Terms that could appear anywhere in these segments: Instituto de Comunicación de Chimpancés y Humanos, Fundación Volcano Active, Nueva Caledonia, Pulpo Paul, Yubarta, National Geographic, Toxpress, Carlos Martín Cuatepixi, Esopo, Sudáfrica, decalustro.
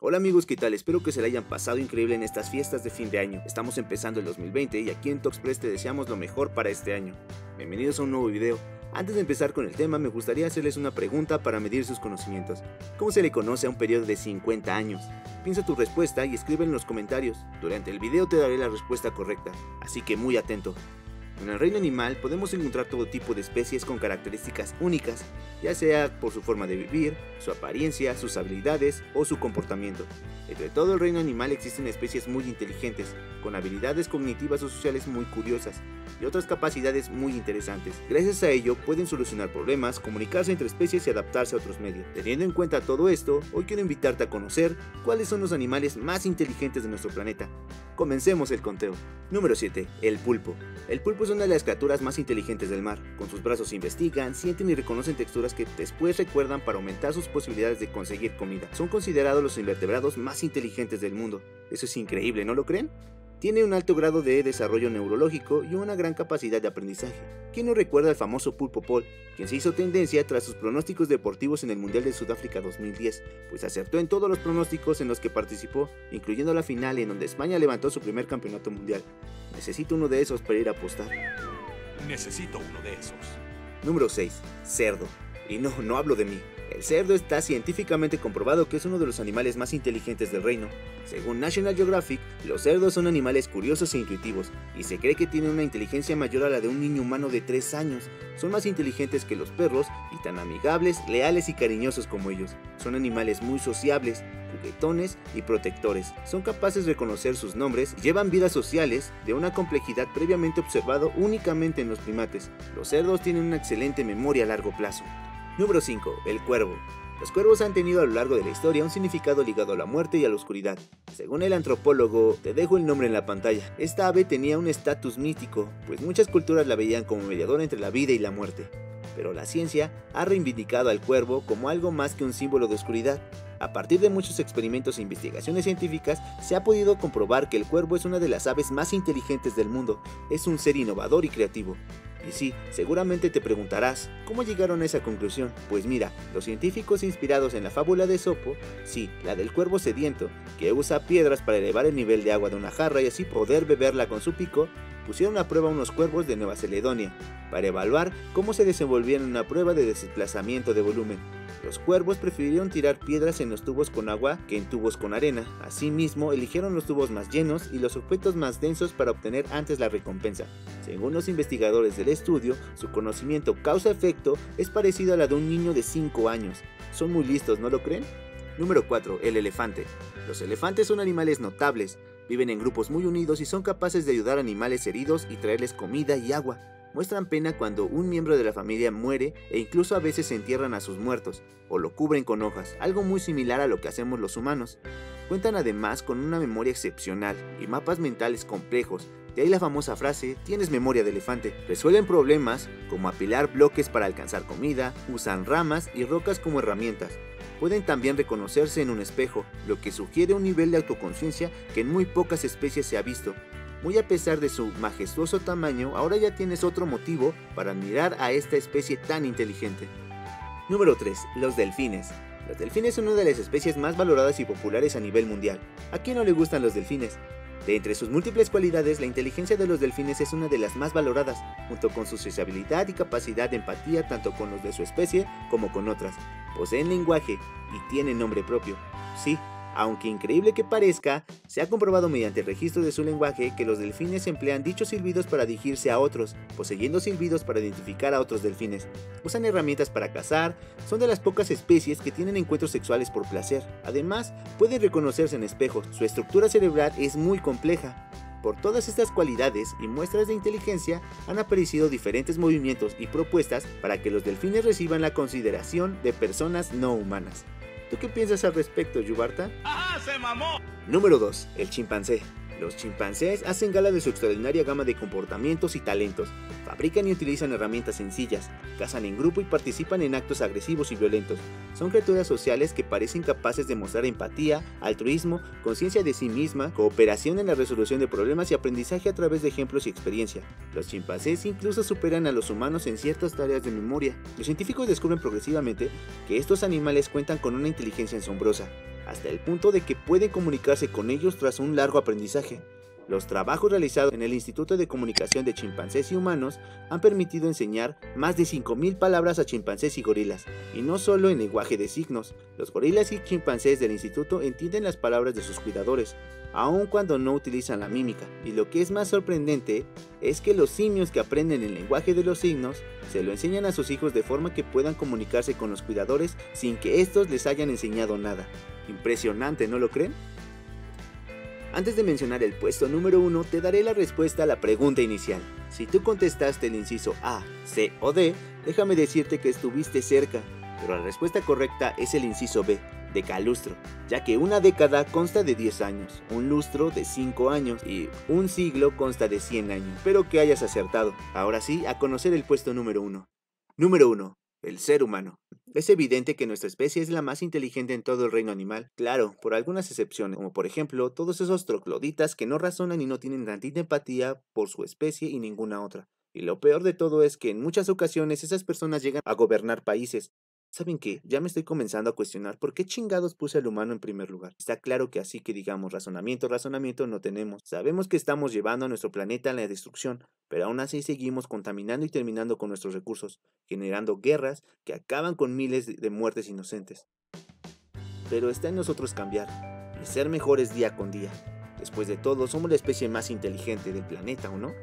Hola amigos, ¿qué tal? Espero que se la hayan pasado increíble en estas fiestas de fin de año. Estamos empezando el 2020 y aquí en Toxpress te deseamos lo mejor para este año. Bienvenidos a un nuevo video. Antes de empezar con el tema, me gustaría hacerles una pregunta para medir sus conocimientos. ¿Cómo se le conoce a un periodo de 50 años? Piensa tu respuesta y escribe en los comentarios. Durante el video te daré la respuesta correcta, así que muy atento. En el reino animal podemos encontrar todo tipo de especies con características únicas, ya sea por su forma de vivir, su apariencia, sus habilidades o su comportamiento. Entre todo el reino animal existen especies muy inteligentes, con habilidades cognitivas o sociales muy curiosas y otras capacidades muy interesantes. Gracias a ello pueden solucionar problemas, comunicarse entre especies y adaptarse a otros medios. Teniendo en cuenta todo esto, hoy quiero invitarte a conocer cuáles son los animales más inteligentes de nuestro planeta. Comencemos el conteo. Número 7. El pulpo. El pulpo es una de las criaturas más inteligentes del mar. Con sus brazos investigan, sienten y reconocen texturas que después recuerdan para aumentar sus posibilidades de conseguir comida. Son considerados los invertebrados más inteligentes del mundo. Eso es increíble, ¿no lo creen? Tiene un alto grado de desarrollo neurológico y una gran capacidad de aprendizaje. ¿Quién no recuerda al famoso Pulpo Paul, quien se hizo tendencia tras sus pronósticos deportivos en el Mundial de Sudáfrica 2010? Pues acertó en todos los pronósticos en los que participó, incluyendo la final en donde España levantó su primer campeonato mundial. Necesito uno de esos para ir a apostar. Necesito uno de esos. Número 6. Cerdo. Y no hablo de mí. El cerdo está científicamente comprobado que es uno de los animales más inteligentes del reino. Según National Geographic, los cerdos son animales curiosos e intuitivos, y se cree que tienen una inteligencia mayor a la de un niño humano de 3 años. Son más inteligentes que los perros y tan amigables, leales y cariñosos como ellos. Son animales muy sociables, juguetones y protectores. Son capaces de reconocer sus nombres y llevan vidas sociales de una complejidad previamente observada únicamente en los primates. Los cerdos tienen una excelente memoria a largo plazo. Número 5. El cuervo. Los cuervos han tenido a lo largo de la historia un significado ligado a la muerte y a la oscuridad. Según el antropólogo, te dejo el nombre en la pantalla, esta ave tenía un estatus mítico, pues muchas culturas la veían como mediadora entre la vida y la muerte. Pero la ciencia ha reivindicado al cuervo como algo más que un símbolo de oscuridad. A partir de muchos experimentos e investigaciones científicas, se ha podido comprobar que el cuervo es una de las aves más inteligentes del mundo. Es un ser innovador y creativo. Y sí, seguramente te preguntarás, ¿cómo llegaron a esa conclusión? Pues mira, los científicos inspirados en la fábula de Esopo, sí, la del cuervo sediento, que usa piedras para elevar el nivel de agua de una jarra y así poder beberla con su pico, pusieron a prueba unos cuervos de Nueva Caledonia, para evaluar cómo se desenvolvían en una prueba de desplazamiento de volumen. Los cuervos prefirieron tirar piedras en los tubos con agua que en tubos con arena. Asimismo, eligieron los tubos más llenos y los objetos más densos para obtener antes la recompensa. Según los investigadores del estudio, su conocimiento causa-efecto es parecido a la de un niño de 5 años. Son muy listos, ¿no lo creen? Número 4. El elefante. Los elefantes son animales notables. Viven en grupos muy unidos y son capaces de ayudar a animales heridos y traerles comida y agua. Muestran pena cuando un miembro de la familia muere e incluso a veces entierran a sus muertos o lo cubren con hojas, algo muy similar a lo que hacemos los humanos. Cuentan además con una memoria excepcional y mapas mentales complejos, de ahí la famosa frase, tienes memoria de elefante. Resuelven problemas como apilar bloques para alcanzar comida, usan ramas y rocas como herramientas. Pueden también reconocerse en un espejo, lo que sugiere un nivel de autoconciencia que en muy pocas especies se ha visto. Muy a pesar de su majestuoso tamaño, ahora ya tienes otro motivo para admirar a esta especie tan inteligente. Número 3. Los delfines. Los delfines son una de las especies más valoradas y populares a nivel mundial. ¿A quién no le gustan los delfines? De entre sus múltiples cualidades, la inteligencia de los delfines es una de las más valoradas, junto con su sociabilidad y capacidad de empatía tanto con los de su especie como con otras. Poseen lenguaje y tienen nombre propio. Sí, aunque increíble que parezca, se ha comprobado mediante el registro de su lenguaje que los delfines emplean dichos silbidos para dirigirse a otros, poseyendo silbidos para identificar a otros delfines. Usan herramientas para cazar, son de las pocas especies que tienen encuentros sexuales por placer. Además, pueden reconocerse en espejos, su estructura cerebral es muy compleja. Por todas estas cualidades y muestras de inteligencia han aparecido diferentes movimientos y propuestas para que los delfines reciban la consideración de personas no humanas. ¿Tú qué piensas al respecto, Yubarta? ¡Ajá, se mamó! Número 2. El chimpancé. Los chimpancés hacen gala de su extraordinaria gama de comportamientos y talentos. Fabrican y utilizan herramientas sencillas, cazan en grupo y participan en actos agresivos y violentos. Son criaturas sociales que parecen capaces de mostrar empatía, altruismo, conciencia de sí misma, cooperación en la resolución de problemas y aprendizaje a través de ejemplos y experiencia. Los chimpancés incluso superan a los humanos en ciertas tareas de memoria. Los científicos descubren progresivamente que estos animales cuentan con una inteligencia asombrosa. hasta el punto de que pueden comunicarse con ellos tras un largo aprendizaje. Los trabajos realizados en el Instituto de Comunicación de Chimpancés y Humanos han permitido enseñar más de 5.000 palabras a chimpancés y gorilas, y no solo en lenguaje de signos. Los gorilas y chimpancés del instituto entienden las palabras de sus cuidadores, aun cuando no utilizan la mímica, y lo que es más sorprendente es que los simios que aprenden el lenguaje de los signos se lo enseñan a sus hijos de forma que puedan comunicarse con los cuidadores sin que estos les hayan enseñado nada. Impresionante, ¿no lo creen? Antes de mencionar el puesto número 1, te daré la respuesta a la pregunta inicial. Si tú contestaste el inciso A, C o D, déjame decirte que estuviste cerca, pero la respuesta correcta es el inciso B, decalustro, ya que una década consta de 10 años, un lustro de 5 años y un siglo consta de 100 años. Espero que hayas acertado. Ahora sí, a conocer el puesto número 1. Número 1. El ser humano. Es evidente que nuestra especie es la más inteligente en todo el reino animal, claro, por algunas excepciones, como por ejemplo todos esos trogloditas que no razonan y no tienen tanta empatía por su especie y ninguna otra. Y lo peor de todo es que en muchas ocasiones esas personas llegan a gobernar países. ¿Saben qué? Ya me estoy comenzando a cuestionar por qué chingados puse al humano en primer lugar. Está claro que así que digamos razonamiento no tenemos. Sabemos que estamos llevando a nuestro planeta a la destrucción, pero aún así seguimos contaminando y terminando con nuestros recursos, generando guerras que acaban con miles de muertes inocentes. Pero está en nosotros cambiar y ser mejores día con día. Después de todo, somos la especie más inteligente del planeta, ¿o no?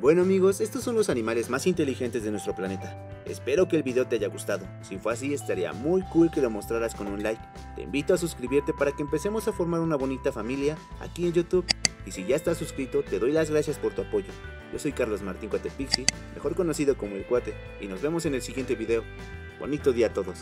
Bueno amigos, estos son los animales más inteligentes de nuestro planeta. Espero que el video te haya gustado. Si fue así, estaría muy cool que lo mostraras con un like. Te invito a suscribirte para que empecemos a formar una bonita familia aquí en YouTube. Y si ya estás suscrito, te doy las gracias por tu apoyo. Yo soy Carlos Martín Cuatepixi, mejor conocido como El Cuate, y nos vemos en el siguiente video. Bonito día a todos.